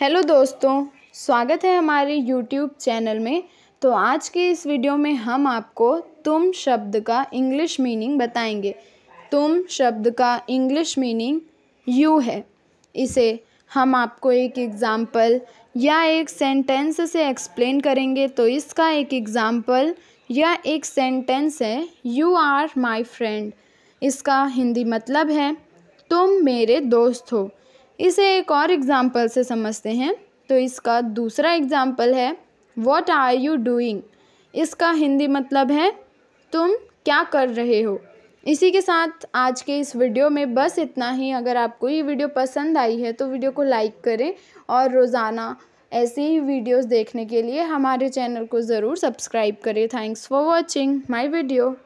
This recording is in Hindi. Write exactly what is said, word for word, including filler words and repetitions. हेलो दोस्तों, स्वागत है हमारे यूट्यूब चैनल में। तो आज के इस वीडियो में हम आपको तुम शब्द का इंग्लिश मीनिंग बताएंगे। तुम शब्द का इंग्लिश मीनिंग यू है। इसे हम आपको एक एग्ज़ाम्पल या एक सेंटेंस से एक्सप्लेन करेंगे। तो इसका एक एग्ज़ाम्पल या एक सेंटेंस है यू आर माई फ्रेंड। इसका हिंदी मतलब है तुम मेरे दोस्त हो। इसे एक और एग्ज़ाम्पल से समझते हैं। तो इसका दूसरा एग्ज़ाम्पल है व्हाट आर यू डूइंग। इसका हिंदी मतलब है तुम क्या कर रहे हो। इसी के साथ आज के इस वीडियो में बस इतना ही। अगर आपको ये वीडियो पसंद आई है तो वीडियो को लाइक करें और रोज़ाना ऐसे ही वीडियोस देखने के लिए हमारे चैनल को ज़रूर सब्सक्राइब करें। Thanks for watching my video.